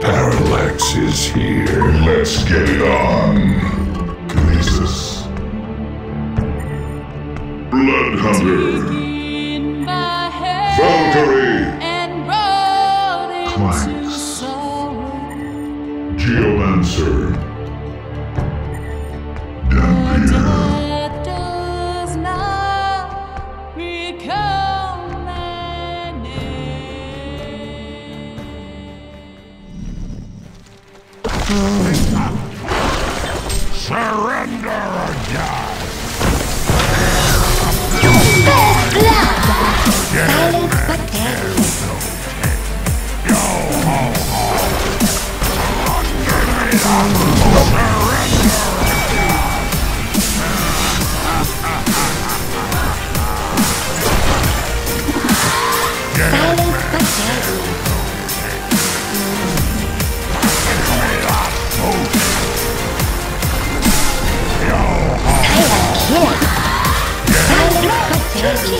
Parallax is here. Let's get it on. Jesus. Bloodhunter. Valkyrie. Clanks. Geomancer. Dampier. Surrender or die! You fed blood! Silent but deadly! Yo ho ho! Surrender or die! Silent but deadly! Kiss my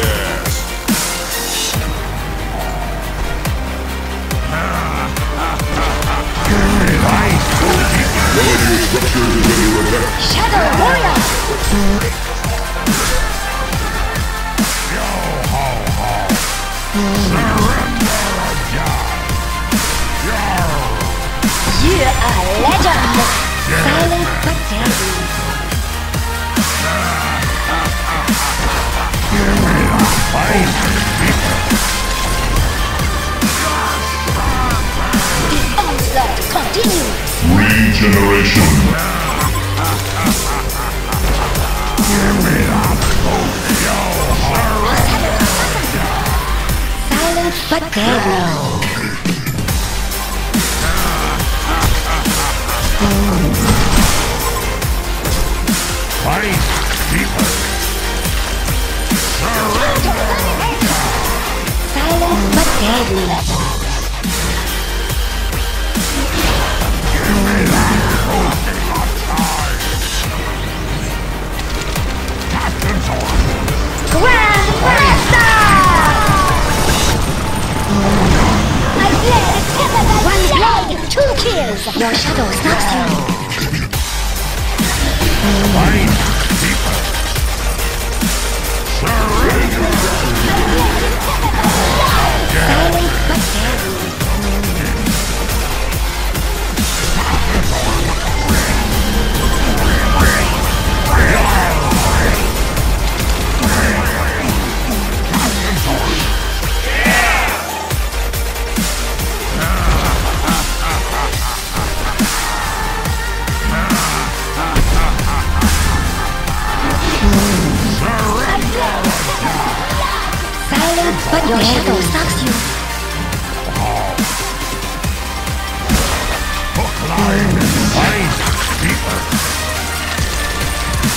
ass! Give me life! Relative structures is any repair! Shadow Warrior! Yo ho ho! Surrender or die! Yo! You're a legend! Silent but deadly! Regeneration. Give me that. Silent but deadly. Fight deeper. Silent but deadly. Give me that holding on time. Captain's order. Grand Master! I bled the tip of the one blade, two kills. Your shadow stops you. Fight people. Surrender. Silent but deadly. But your shadow sucks you. Hook, line, and bite. Deeper.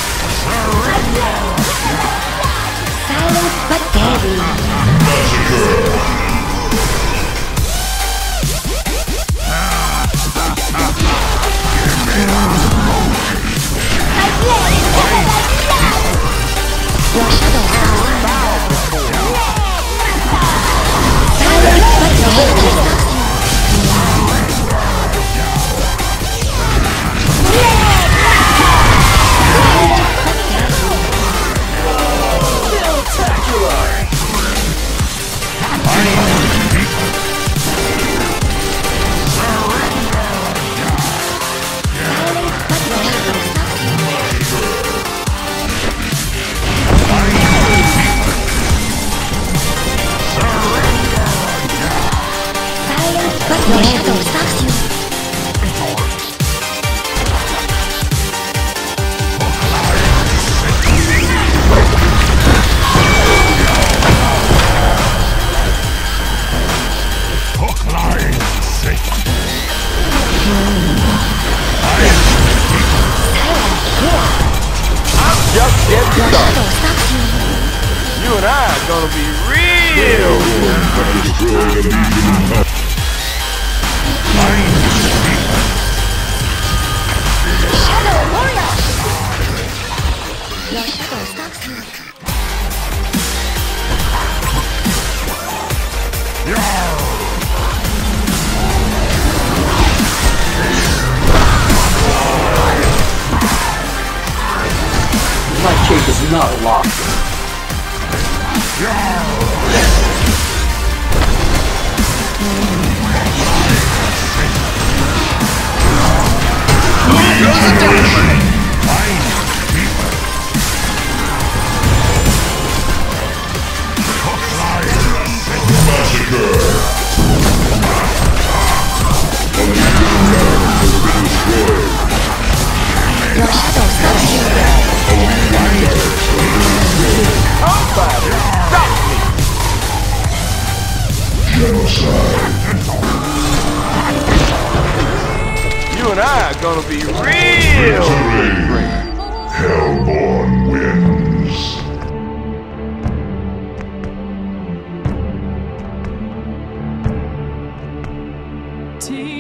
Surrender. Silent but deadly. Massacre. Give me that. Your shadow sucks you. Shadow Warrior! shape is not a lock. Your shadows are here. Come back! Stop me! Genocide. You and I are gonna be real! Hellborn wins. T